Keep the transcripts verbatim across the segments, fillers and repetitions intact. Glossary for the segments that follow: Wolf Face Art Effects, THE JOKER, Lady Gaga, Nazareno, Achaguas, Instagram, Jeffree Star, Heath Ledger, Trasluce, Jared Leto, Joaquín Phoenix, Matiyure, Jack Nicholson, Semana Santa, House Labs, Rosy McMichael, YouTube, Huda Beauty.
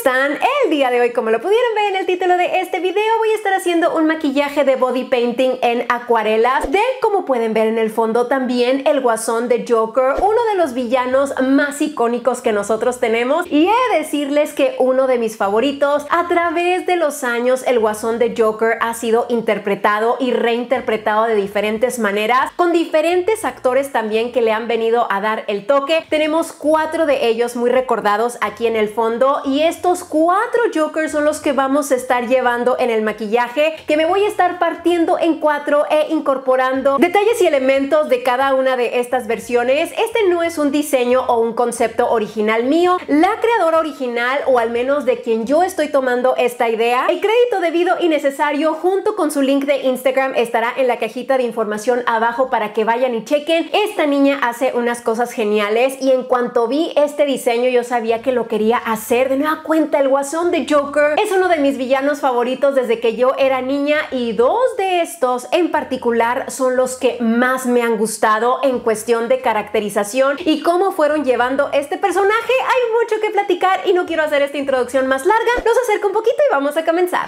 están? El día de hoy, como lo pudieron ver en el título de este video, voy a estar haciendo un maquillaje de body painting en acuarela de, como pueden ver en el fondo también, el guasón de Joker, uno de los villanos más icónicos que nosotros tenemos, y he de decirles que uno de mis favoritos. A través de los años, el guasón de Joker ha sido interpretado y reinterpretado de diferentes maneras, con diferentes actores también que le han venido a dar el toque. Tenemos cuatro de ellos muy recordados aquí en el fondo, y estos cuatro Jokers son los que vamos a estar llevando en el maquillaje, que me voy a estar partiendo en cuatro e incorporando detalles y elementos de cada una de estas versiones. Este no es un diseño o un concepto original mío. La creadora original, o al menos de quien yo estoy tomando esta idea, el crédito debido y necesario junto con su link de Instagram estará en la cajita de información abajo para que vayan y chequen. Esta niña hace unas cosas geniales, y en cuanto vi este diseño yo sabía que lo quería hacer. De nueva cuenta, el guasón de Joker es uno de mis villanos favoritos desde que yo era niña, y dos de estos en particular son los que más me han gustado en cuestión de caracterización y cómo fueron llevando este personaje. Hay mucho que platicar y no quiero hacer esta introducción más larga. Nos acerco un poquito y vamos a comenzar.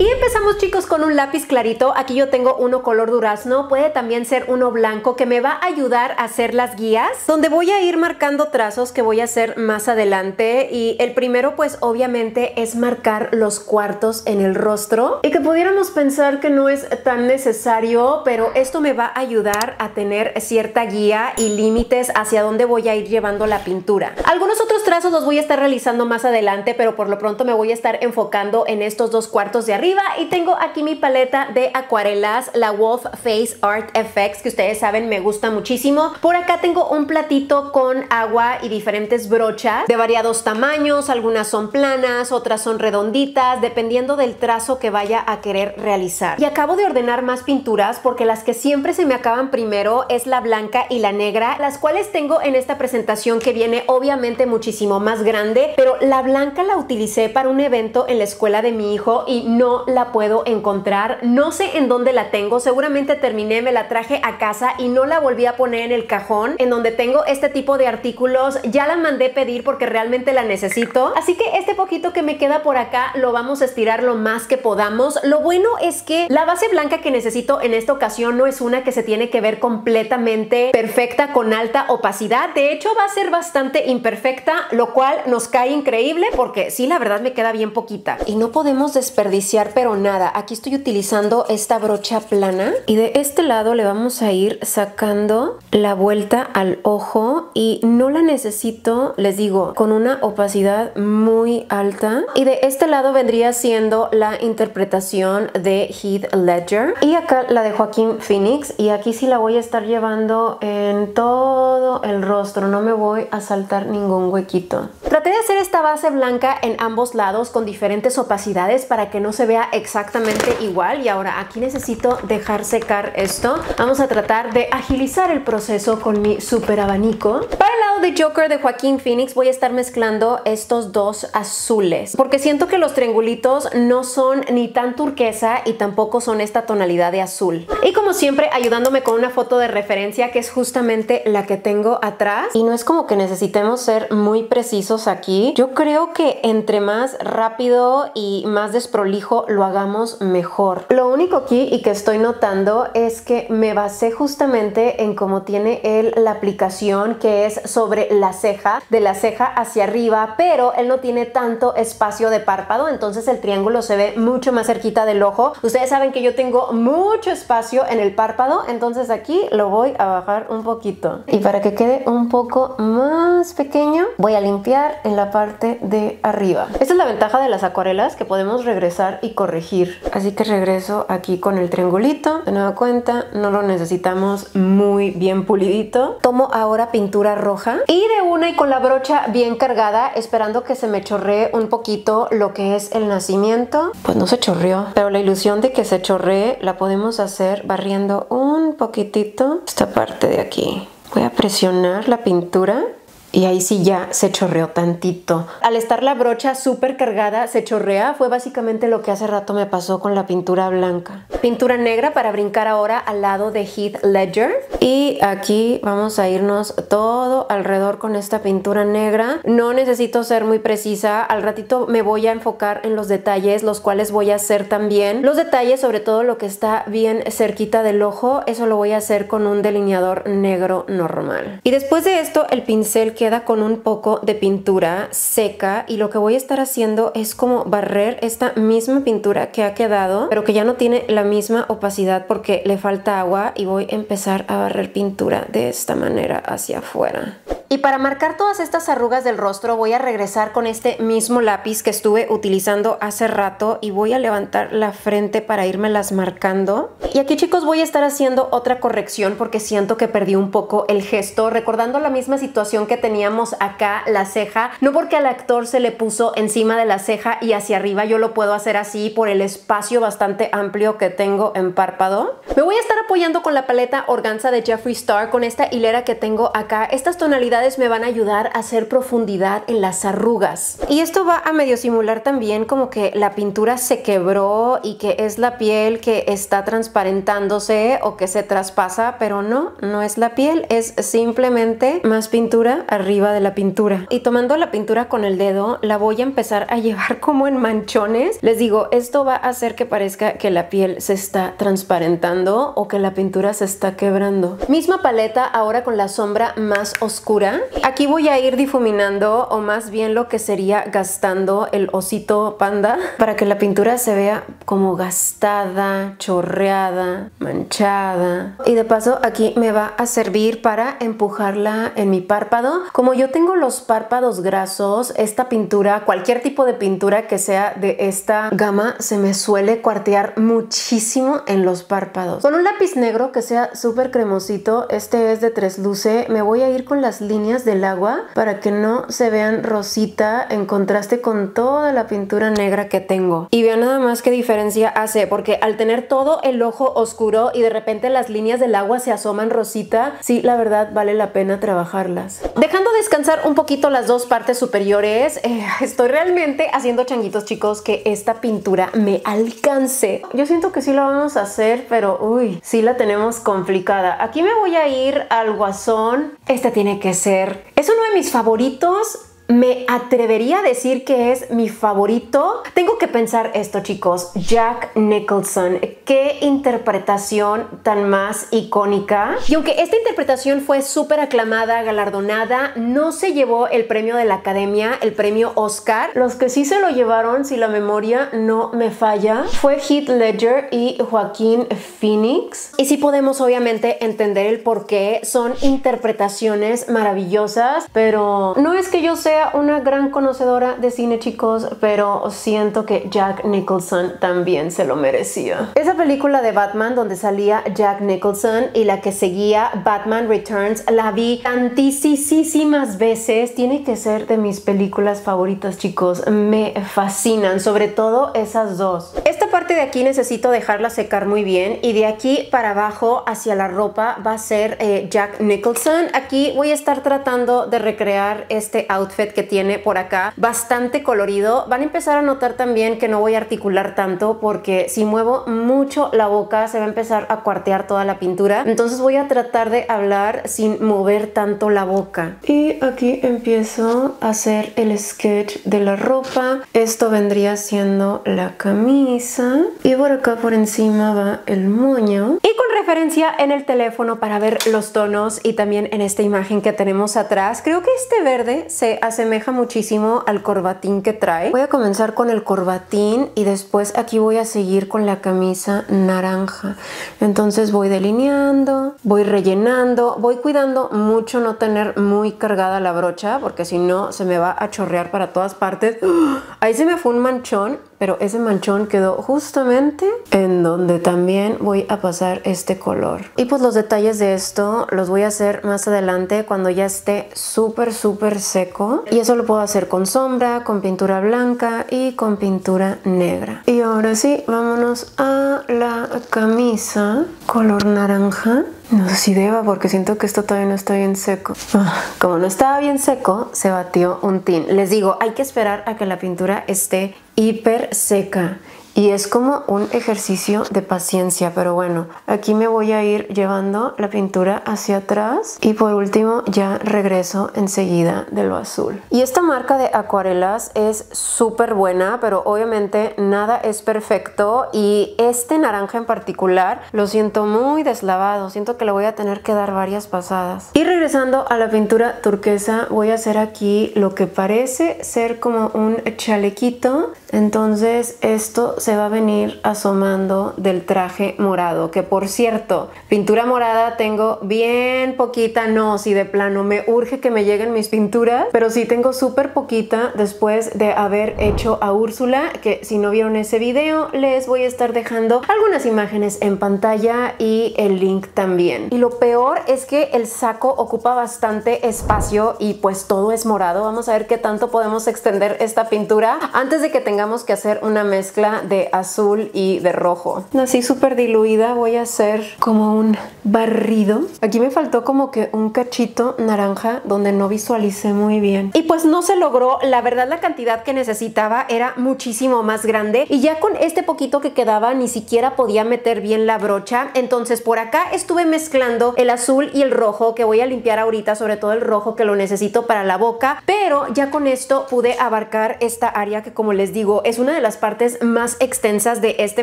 Y empezamos, chicos, con un lápiz clarito. Aquí yo tengo uno color durazno, puede también ser uno blanco, que me va a ayudar a hacer las guías, donde voy a ir marcando trazos que voy a hacer más adelante. Y el primero, pues obviamente, es marcar los cuartos en el rostro, y que pudiéramos pensar que no es tan necesario, pero esto me va a ayudar a tener cierta guía y límites hacia dónde voy a ir llevando la pintura. Algunos otros trazos los voy a estar realizando más adelante, pero por lo pronto me voy a estar enfocando en estos dos cuartos de arriba. Y tengo aquí mi paleta de acuarelas, la Wolf Face Art Effects, que ustedes saben me gusta muchísimo. Por acá tengo un platito con agua y diferentes brochas de variados tamaños. Algunas son planas, otras son redonditas, dependiendo del trazo que vaya a querer realizar. Y acabo de ordenar más pinturas, porque las que siempre se me acaban primero es la blanca y la negra, las cuales tengo en esta presentación que viene obviamente muchísimo más grande, pero la blanca la utilicé para un evento en la escuela de mi hijo y no la puedo encontrar. No sé en dónde la tengo, seguramente terminé, me la traje a casa y no la volví a poner en el cajón en donde tengo este tipo de artículos. Ya la mandé pedir porque realmente la necesito, así que este poquito que me queda por acá lo vamos a estirar lo más que podamos. Lo bueno es que la base blanca que necesito en esta ocasión no es una que se tiene que ver completamente perfecta con alta opacidad, de hecho va a ser bastante imperfecta, lo cual nos cae increíble porque sí, la verdad me queda bien poquita y no podemos desperdiciar pero nada. Aquí estoy utilizando esta brocha plana y de este lado le vamos a ir sacando la vuelta al ojo, y no la necesito, les digo, con una opacidad muy alta. Y de este lado vendría siendo la interpretación de Heath Ledger, y acá la de Joaquín Phoenix, y aquí sí la voy a estar llevando en todo el rostro, no me voy a saltar ningún huequito. Traté de hacer esta base blanca en ambos lados con diferentes opacidades para que no se vea exactamente igual. Y ahora aquí necesito dejar secar esto. Vamos a tratar de agilizar el proceso con mi super abanico. Para el lado de Joker de Joaquín Phoenix voy a estar mezclando estos dos azules, porque siento que los triangulitos no son ni tan turquesa y tampoco son esta tonalidad de azul. Y como siempre, ayudándome con una foto de referencia, que es justamente la que tengo atrás, y no es como que necesitemos ser muy precisos aquí. Yo creo que entre más rápido y más desprolijo lo hagamos, mejor. Lo único aquí y que estoy notando es que me basé justamente en cómo tiene él la aplicación, que es sobre la ceja, de la ceja hacia arriba, pero él no tiene tanto espacio de párpado, entonces el triángulo se ve mucho más cerquita del ojo. Ustedes saben que yo tengo mucho espacio en el párpado, entonces aquí lo voy a bajar un poquito, y para que quede un poco más pequeño voy a limpiar en la parte de arriba. Esta es la ventaja de las acuarelas, que podemos regresar y corregir. Así que regreso aquí con el triangulito. De nueva cuenta, no lo necesitamos muy bien pulidito. Tomo ahora pintura roja, y de una y con la brocha bien cargada, esperando que se me chorree un poquito lo que es el nacimiento. Pues no se chorreó, pero la ilusión de que se chorree la podemos hacer barriendo un poquitito esta parte de aquí. Voy a presionar la pintura Y ahí sí ya se chorreó tantito. Al estar la brocha súper cargada, se chorrea. Fue básicamente lo que hace rato me pasó con la pintura blanca. Pintura negra para brincar ahora al lado de Heath Ledger. Y aquí vamos a irnos todo alrededor con esta pintura negra. No necesito ser muy precisa. Al ratito me voy a enfocar en los detalles, los cuales voy a hacer también. Los detalles, sobre todo lo que está bien cerquita del ojo, eso lo voy a hacer con un delineador negro normal. Y después de esto, el pincel queda con un poco de pintura seca y lo que voy a estar haciendo es como barrer esta misma pintura que ha quedado, pero que ya no tiene la misma opacidad porque le falta agua, y voy a empezar a barrer pintura de esta manera hacia afuera. Y para marcar todas estas arrugas del rostro voy a regresar con este mismo lápiz que estuve utilizando hace rato y voy a levantar la frente para írmelas marcando. Y aquí, chicos, voy a estar haciendo otra corrección porque siento que perdí un poco el gesto, recordando la misma situación que teníamos acá, la ceja. No porque al actor se le puso encima de la ceja y hacia arriba, yo lo puedo hacer así por el espacio bastante amplio que tengo en párpado. Me voy a estar apoyando con la paleta Organza de Jeffree Star, con esta hilera que tengo acá. Estas tonalidades me van a ayudar a hacer profundidad en las arrugas, y esto va a medio simular también como que la pintura se quebró y que es la piel que está transparentándose o que se traspasa, pero no, no es la piel, es simplemente más pintura arriba de la pintura. Y tomando la pintura con el dedo la voy a empezar a llevar como en manchones. Les digo, esto va a hacer que parezca que la piel se está transparentando o que la pintura se está quebrando. Misma paleta ahora con la sombra más oscura. Aquí voy a ir difuminando, o más bien lo que sería gastando el osito panda, para que la pintura se vea como gastada, chorreada, manchada. Y de paso aquí me va a servir para empujarla en mi párpado. Como yo tengo los párpados grasos, esta pintura, cualquier tipo de pintura que sea de esta gama, se me suele cuartear muchísimo en los párpados. Con un lápiz negro que sea súper cremosito, este es de Trasluce, me voy a ir con las líneas del agua para que no se vean rosita en contraste con toda la pintura negra que tengo. Y vean nada más qué diferencia hace, porque al tener todo el ojo oscuro y de repente las líneas del agua se asoman rosita, sí, la verdad vale la pena trabajarlas. Dejando descansar un poquito las dos partes superiores, eh, estoy realmente haciendo changuitos, chicos, que esta pintura me alcance. Yo siento que sí la vamos a hacer, pero uy, sí la tenemos complicada. Aquí me voy a ir al guasón. Esta tiene que ser. Es uno de mis favoritos. Me atrevería a decir que es mi favorito. Tengo que pensar esto, chicos. Jack Nicholson. Qué interpretación tan más icónica. Y aunque esta interpretación fue súper aclamada, galardonada, no se llevó el premio de la Academia, el premio Oscar. Los que sí se lo llevaron, si la memoria no me falla, fue Heath Ledger y Joaquín Phoenix. Y sí podemos obviamente entender el por qué. Son interpretaciones maravillosas, pero no es que yo sea una gran conocedora de cine, chicos, pero siento que Jack Nicholson también se lo merecía. Esa película de Batman donde salía Jack Nicholson y la que seguía, Batman Returns, la vi tantísimas veces. Tiene que ser de mis películas favoritas, chicos. Me fascinan, sobre todo esas dos. Esta parte de aquí necesito dejarla secar muy bien, y de aquí para abajo hacia la ropa va a ser eh, Jack Nicholson. Aquí voy a estar tratando de recrear este outfit que tiene por acá, bastante colorido. Van a empezar a notar también que no voy a articular tanto, porque si muevo mucho la boca se va a empezar a cuartear toda la pintura, entonces voy a tratar de hablar sin mover tanto la boca. Y aquí empiezo a hacer el sketch de la ropa. Esto vendría siendo la camisa, y por acá por encima va el moño, y con referencia en el teléfono para ver los tonos, y también en esta imagen que tenemos atrás. Creo que este verde se asemeja muchísimo al corbatín que trae. Voy a comenzar con el corbatín y después aquí voy a seguir con la camisa naranja. Entonces voy delineando, voy rellenando, voy cuidando mucho no tener muy cargada la brocha, porque si no se me va a chorrear para todas partes. ¡Oh! Ahí se me fue un manchón, pero ese manchón quedó justamente en donde también voy a pasar este color. Y pues los detalles de esto los voy a hacer más adelante cuando ya esté súper súper seco, y eso lo puedo hacer con sombra, con pintura blanca y con pintura negra. Y ahora sí, vámonos a la camisa color naranja. No sé si deba, porque siento que esto todavía no está bien seco. Ah, como no estaba bien seco, se batió un tin. Les digo, hay que esperar a que la pintura esté hiper seca. Y es como un ejercicio de paciencia, pero bueno, aquí me voy a ir llevando la pintura hacia atrás y por último ya regreso enseguida de lo azul. Y esta marca de acuarelas es súper buena, pero obviamente nada es perfecto, y este naranja en particular lo siento muy deslavado, siento que le voy a tener que dar varias pasadas. Y regresando a la pintura turquesa, voy a hacer aquí lo que parece ser como un chalequito, entonces esto se se va a venir asomando del traje morado, que por cierto, pintura morada tengo bien poquita. No, si de plano me urge que me lleguen mis pinturas, pero sí tengo súper poquita después de haber hecho a Úrsula, que si no vieron ese video les voy a estar dejando algunas imágenes en pantalla y el link también. Y lo peor es que el saco ocupa bastante espacio y pues todo es morado. Vamos a ver qué tanto podemos extender esta pintura antes de que tengamos que hacer una mezcla de de azul y de rojo. Así súper diluida voy a hacer como un barrido. Aquí me faltó como que un cachito naranja donde no visualicé muy bien. Y pues no se logró. La verdad, la cantidad que necesitaba era muchísimo más grande, y ya con este poquito que quedaba ni siquiera podía meter bien la brocha. Entonces por acá estuve mezclando el azul y el rojo, que voy a limpiar ahorita, sobre todo el rojo que lo necesito para la boca, pero ya con esto pude abarcar esta área que, como les digo, es una de las partes más extensas de este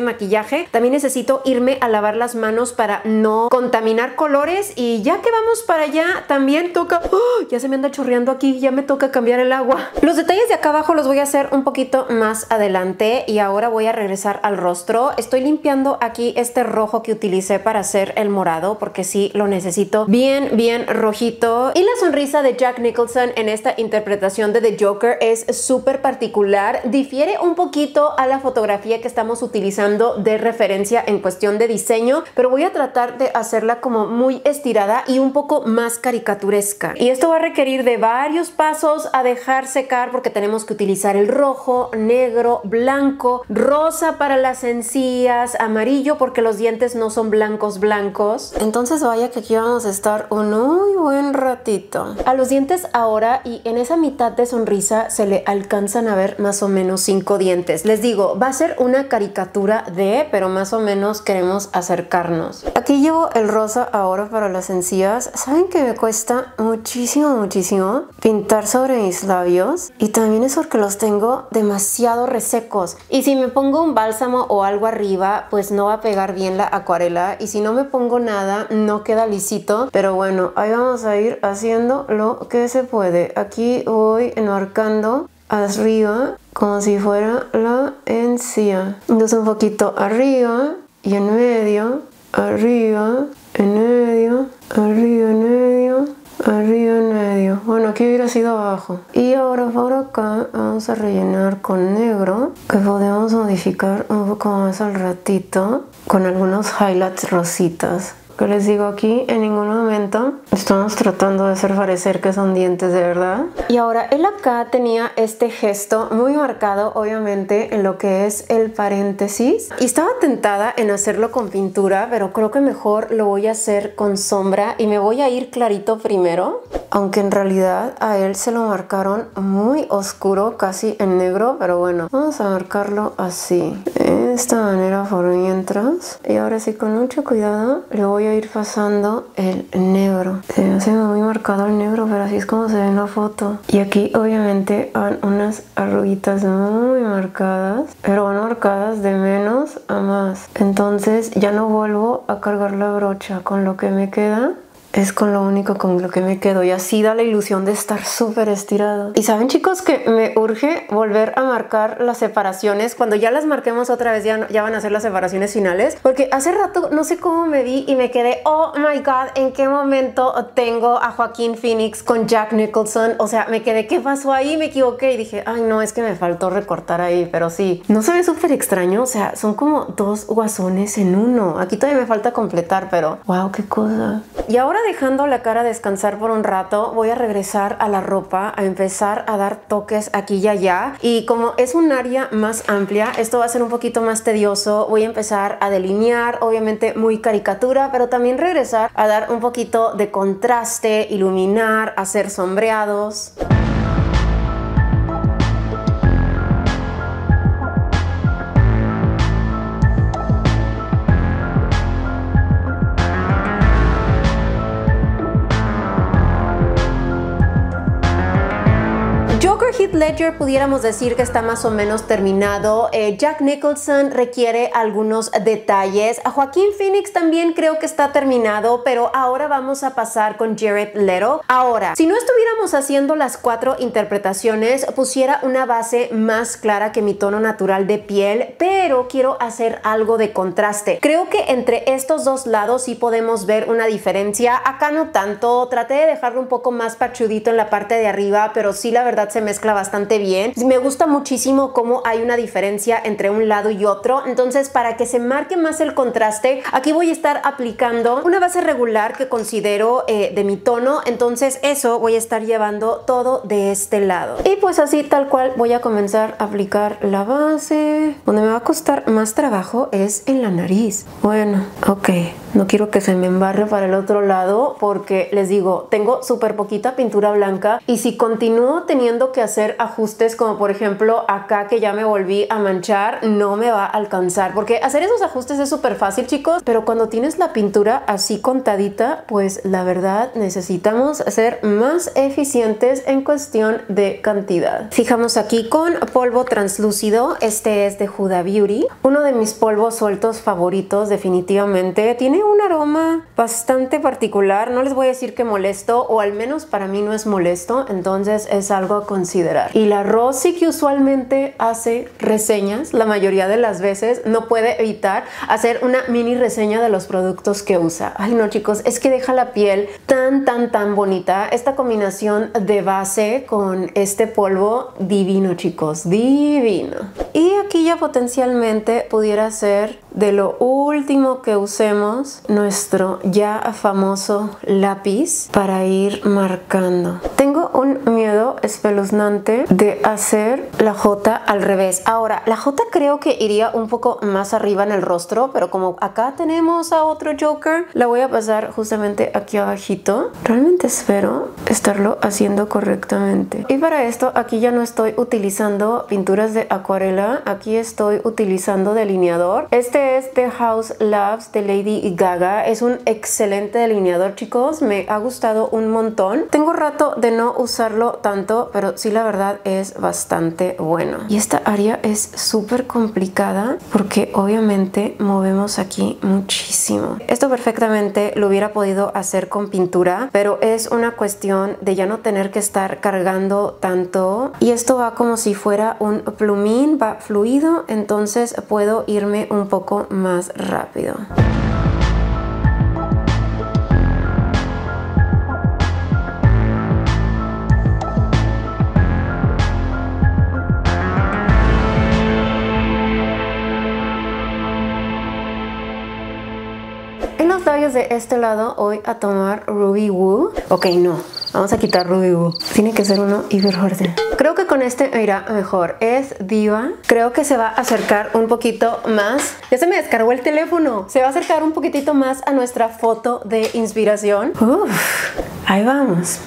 maquillaje. También necesito irme a lavar las manos para no contaminar colores, y ya que vamos para allá también toca... ¡Oh! Ya se me anda chorreando aquí, ya me toca cambiar el agua. Los detalles de acá abajo los voy a hacer un poquito más adelante, y ahora voy a regresar al rostro. Estoy limpiando aquí este rojo que utilicé para hacer el morado, porque sí lo necesito bien bien rojito. Y la sonrisa de Jack Nicholson en esta interpretación de The Joker es súper particular, difiere un poquito a la fotografía que estamos utilizando de referencia en cuestión de diseño, pero voy a tratar de hacerla como muy estirada y un poco más caricaturesca, y esto va a requerir de varios pasos a dejar secar, porque tenemos que utilizar el rojo, negro, blanco, rosa para las encías, amarillo porque los dientes no son blancos blancos. Entonces vaya que aquí vamos a estar un muy buen ratito. A los dientes ahora, y en esa mitad de sonrisa se le alcanzan a ver más o menos cinco dientes. Les digo, va a ser una caricatura de, pero más o menos queremos acercarnos. Aquí llevo el rosa ahora para las encías. Saben que me cuesta muchísimo muchísimo pintar sobre mis labios, y también es porque los tengo demasiado resecos, y si me pongo un bálsamo o algo arriba pues no va a pegar bien la acuarela, y si no me pongo nada no queda lisito. Pero bueno, ahí vamos a ir haciendo lo que se puede. Aquí voy enmarcando arriba como si fuera la encía, entonces un poquito arriba y en medio, arriba, en medio, arriba, en medio, arriba, en medio. Bueno, aquí hubiera sido abajo. Y ahora por acá vamos a rellenar con negro, que podemos modificar un poco más al ratito con algunos highlights rositas. Que les digo, aquí en ningún momento estamos tratando de hacer parecer que son dientes de verdad. Y ahora él acá tenía este gesto muy marcado, obviamente, en lo que es el paréntesis, y estaba tentada en hacerlo con pintura, pero creo que mejor lo voy a hacer con sombra, y me voy a ir clarito primero, aunque en realidad a él se lo marcaron muy oscuro, casi en negro, pero bueno, vamos a marcarlo así, de esta manera por mientras. Y ahora sí, con mucho cuidado le voy a a ir pasando el negro. Se me hace muy marcado el negro, pero así es como se ve en la foto. Y aquí obviamente van unas arruguitas muy marcadas, pero van marcadas de menos a más. Entonces ya no vuelvo a cargar la brocha, con lo que me queda es con lo único con lo que me quedo, y así da la ilusión de estar súper estirado. Y saben, chicos, que me urge volver a marcar las separaciones. Cuando ya las marquemos otra vez, ya, no, ya van a ser las separaciones finales, porque hace rato no sé cómo me vi y me quedé, oh my god, ¿en qué momento tengo a Joaquín Phoenix con Jack Nicholson? O sea, me quedé, ¿qué pasó ahí? Me equivoqué y dije, ay no, es que me faltó recortar ahí, pero sí. ¿No se ve súper extraño? O sea, son como dos guasones en uno. Aquí todavía me falta completar, pero wow, qué cosa. Y ahora, dejando la cara descansar por un rato, voy a regresar a la ropa, a empezar a dar toques aquí y allá. Y como es un área más amplia, esto va a ser un poquito más tedioso. Voy a empezar a delinear, obviamente muy caricatura, pero también regresar a dar un poquito de contraste, iluminar, hacer sombreados. Heath Ledger pudiéramos decir que está más o menos terminado. eh, Jack Nicholson requiere algunos detalles. A Joaquín Phoenix también creo que está terminado, pero ahora vamos a pasar con Jared Leto. Ahora, si no estuviéramos haciendo las cuatro interpretaciones, pusiera una base más clara que mi tono natural de piel, pero quiero hacer algo de contraste. Creo que entre estos dos lados sí podemos ver una diferencia. Acá no tanto, traté de dejarlo un poco más parchudito en la parte de arriba, pero sí, la verdad, se mezcla bastante bien. Me gusta muchísimo cómo hay una diferencia entre un lado y otro. Entonces, para que se marque más el contraste, aquí voy a estar aplicando una base regular que considero eh, de mi tono. Entonces eso voy a estar llevando todo de este lado. Y pues así tal cual voy a comenzar a aplicar la base. Donde me va a costar más trabajo es en la nariz. Bueno, ok, no quiero que se me embarre para el otro lado, porque les digo, tengo súper poquita pintura blanca, y si continúo teniendo que hacer ajustes, como por ejemplo acá que ya me volví a manchar, no me va a alcanzar, porque hacer esos ajustes es súper fácil, chicos, pero cuando tienes la pintura así contadita, pues la verdad necesitamos ser más eficientes en cuestión de cantidad. Fijamos aquí con polvo translúcido. Este es de Huda Beauty, uno de mis polvos sueltos favoritos definitivamente. Tiene un aroma bastante particular, no les voy a decir que molesto, o al menos para mí no es molesto, entonces es algo a considerar. Y la Rosy, que usualmente hace reseñas la mayoría de las veces, no puede evitar hacer una mini reseña de los productos que usa. Ay no, chicos, es que deja la piel tan tan tan bonita. Esta combinación de base con este polvo, divino, chicos, divino. Y aquí ya potencialmente pudiera ser de lo último que usemos nuestro ya famoso lápiz para ir marcando. Tengo un miedo espeluznante de hacer la J al revés. Ahora, la J creo que iría un poco más arriba en el rostro, pero como acá tenemos a otro Joker, la voy a pasar justamente aquí abajito. Realmente espero estarlo haciendo correctamente. Y para esto, aquí ya no estoy utilizando pinturas de acuarela, aquí estoy utilizando delineador. Este es de House Labs de Lady Gaga. Es un excelente delineador, chicos, me ha gustado un montón. Tengo rato de no usarlo tanto, pero sí, la verdad es bastante bueno. Y esta área es súper complicada porque obviamente movemos aquí muchísimo. Esto perfectamente lo hubiera podido hacer con pintura, pero es una cuestión de ya no tener que estar cargando tanto. Y esto va como si fuera un plumín, va fluido, entonces puedo irme un poco más rápido. De este lado voy a tomar Ruby Woo. Ok, no, vamos a quitar Ruby Woo. Tiene que ser uno hiperjorde. Creo que con este me irá mejor. Es Diva. Creo que se va a acercar un poquito más. Ya se me descargó el teléfono. Se va a acercar un poquitito más a nuestra foto de inspiración. Uf, ahí vamos.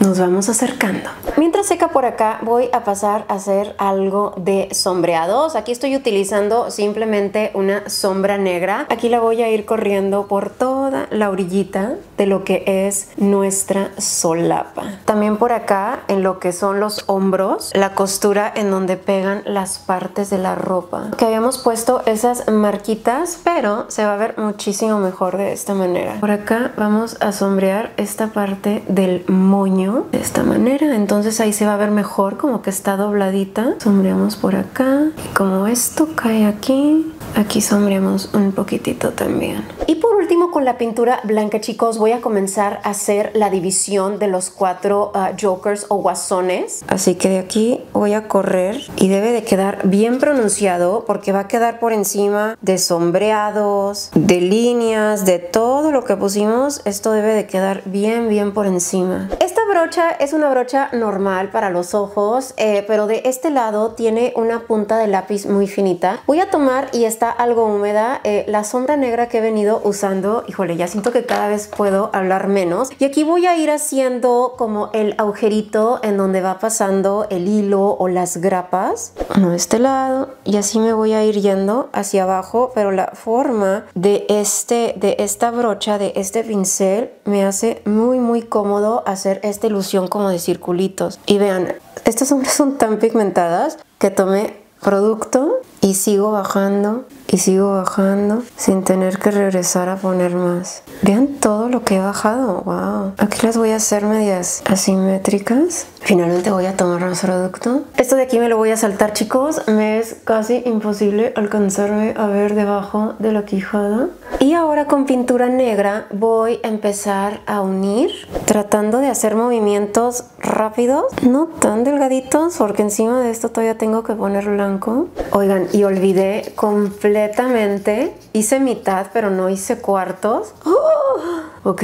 Nos vamos acercando. Mientras seca por acá, voy a pasar a hacer algo de sombreados. Aquí estoy utilizando simplemente una sombra negra. Aquí la voy a ir corriendo por todo toda la orillita de lo que es nuestra solapa. También por acá, en lo que son los hombros, la costura en donde pegan las partes de la ropa. Que habíamos puesto esas marquitas, pero se va a ver muchísimo mejor de esta manera. Por acá vamos a sombrear esta parte del moño de esta manera. Entonces ahí se va a ver mejor, como que está dobladita. Sombreamos por acá. Y como esto cae aquí, aquí sombreamos un poquitito también. Y por último, con la pintura blanca, chicos, voy a comenzar a hacer la división de los cuatro uh, jokers o guasones. Así que de aquí voy a correr y debe de quedar bien pronunciado porque va a quedar por encima de sombreados, de líneas, de todo lo que pusimos. Esto debe de quedar bien, bien por encima. Esta brocha es una brocha normal para los ojos, eh, pero de este lado tiene una punta de lápiz muy finita. Voy a tomar, y está algo húmeda, eh, la sombra negra que he venido usando. Híjole, ya siento que cada vez puedo hablar menos. Y aquí voy a ir haciendo como el agujerito en donde va pasando el hilo o las grapas. Uno de este lado, y así me voy a ir yendo hacia abajo, pero la forma de, este, de esta brocha, de este pincel, me hace muy muy cómodo hacer esta ilusión como de circulitos. Y vean, estas sombras son tan pigmentadas que tomé producto y sigo bajando y sigo bajando sin tener que regresar a poner más. Vean todo lo que he bajado. Wow, aquí las voy a hacer medias asimétricas. Finalmente voy a tomar más producto. Esto de aquí me lo voy a saltar, chicos. Me es casi imposible alcanzarme a ver debajo de la quijada. Y ahora con pintura negra voy a empezar a unir, tratando de hacer movimientos rápidos, no tan delgaditos, porque encima de esto todavía tengo que poner blanco. Oigan, y olvidé completamente, hice mitad pero no hice cuartos. ¡Oh! Ok,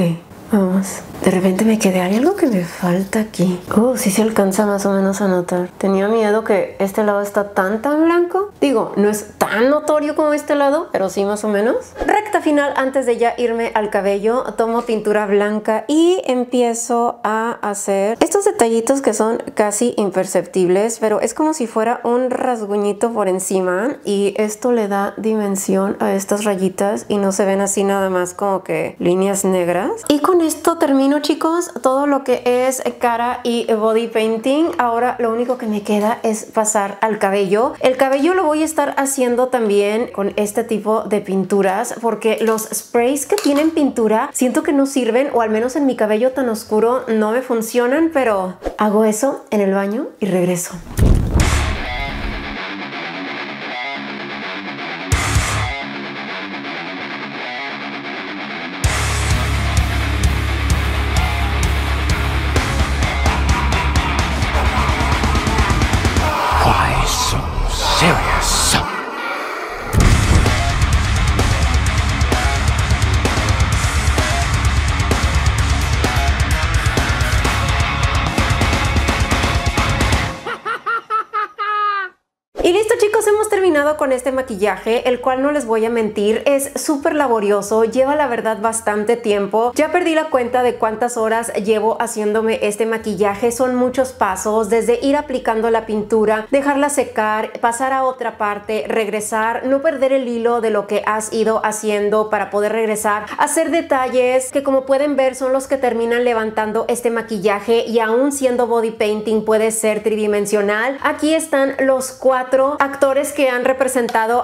vamos. De repente me quedé, hay algo que me falta aquí. Oh, sí se alcanza más o menos a notar. Tenía miedo que este lado está tan tan blanco. Digo, no es tan notorio como este lado, pero sí más o menos. Recta final, antes de ya irme al cabello, tomo pintura blanca y empiezo a hacer estos detallitos que son casi imperceptibles, pero es como si fuera un rasguñito por encima, y esto le da dimensión a estas rayitas y no se ven así nada más como que líneas negras. Y con esto termino, chicos, todo lo que es cara y body painting. Ahora lo único que me queda es pasar al cabello. El cabello lo voy a estar haciendo también con este tipo de pinturas, porque los sprays que tienen pintura siento que no sirven, o al menos en mi cabello tan oscuro no me funcionan, pero hago eso en el baño y regreso. Con este maquillaje, el cual, no les voy a mentir, es súper laborioso, lleva la verdad bastante tiempo. Ya perdí la cuenta de cuántas horas llevo haciéndome este maquillaje. Son muchos pasos, desde ir aplicando la pintura, dejarla secar, pasar a otra parte, regresar, no perder el hilo de lo que has ido haciendo para poder regresar, hacer detalles que, como pueden ver, son los que terminan levantando este maquillaje. Y aún siendo body painting, puede ser tridimensional. Aquí están los cuatro actores que han representado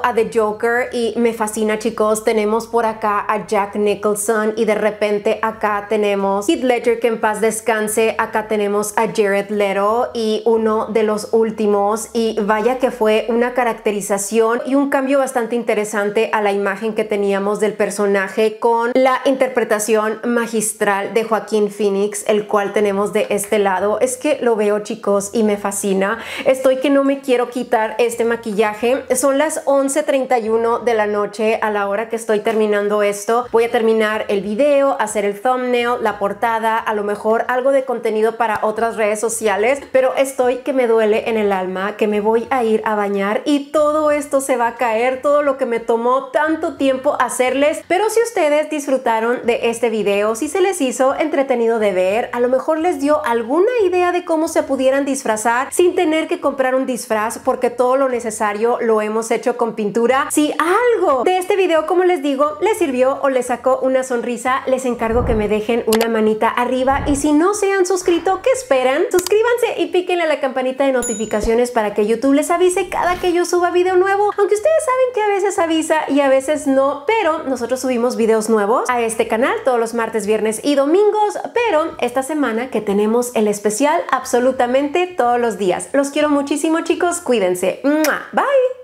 a The Joker, y me fascina, chicos. Tenemos por acá a Jack Nicholson, y de repente acá tenemos Heath Ledger, que en paz descanse. Acá tenemos a Jared Leto, y uno de los últimos, y vaya que fue una caracterización y un cambio bastante interesante a la imagen que teníamos del personaje, con la interpretación magistral de Joaquín Phoenix, el cual tenemos de este lado. Es que lo veo, chicos, y me fascina. Estoy que no me quiero quitar este maquillaje. Son las once treinta y uno de la noche a la hora que estoy terminando esto. Voy a terminar el video, hacer el thumbnail, la portada, a lo mejor algo de contenido para otras redes sociales, pero estoy que me duele en el alma, que me voy a ir a bañar y todo esto se va a caer, todo lo que me tomó tanto tiempo hacerles. Pero si ustedes disfrutaron de este video, si se les hizo entretenido de ver, a lo mejor les dio alguna idea de cómo se pudieran disfrazar sin tener que comprar un disfraz, porque todo lo necesario lo hemos hemos hecho con pintura. Si algo de este video, como les digo, les sirvió o les sacó una sonrisa, les encargo que me dejen una manita arriba, y si no se han suscrito, ¿qué esperan? Suscríbanse y píquenle a la campanita de notificaciones para que YouTube les avise cada que yo suba video nuevo, aunque ustedes saben que a veces avisa y a veces no, pero nosotros subimos videos nuevos a este canal todos los martes, viernes y domingos, pero esta semana que tenemos el especial absolutamente todos los días. Los quiero muchísimo, chicos, cuídense. ¡Mua! Bye.